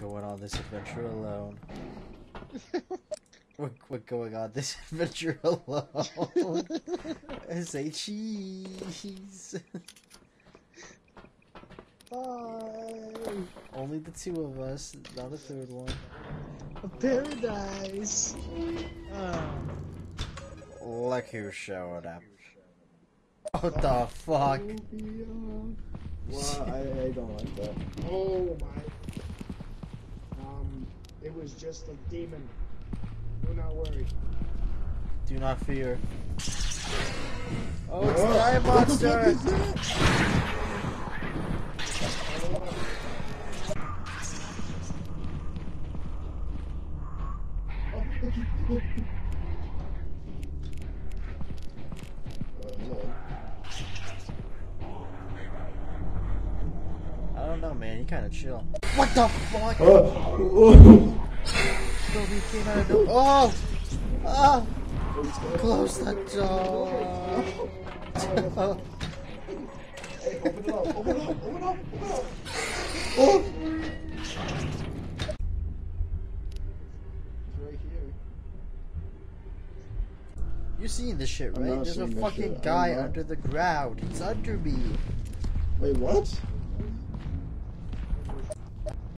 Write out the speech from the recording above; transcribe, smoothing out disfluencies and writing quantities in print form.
going on this adventure alone. We're going on this adventure alone. Say cheese. Bye. Only the two of us, not a third one. A paradise. Look who showed up. What the fuck? Well, I don't like that. Oh my. It was just a demon. Do not worry. Do not fear. Oh, it's a giant monster! I don't know, man. You kind of chill. What the fuck? So we came out of the— oh! Ah! Close that door! Hey, open it up! Open it up! Open it up! Open it up! Oh! It's right here. You're seeing this shit, right? There's a fucking guy under the ground. It's under me. Wait, what?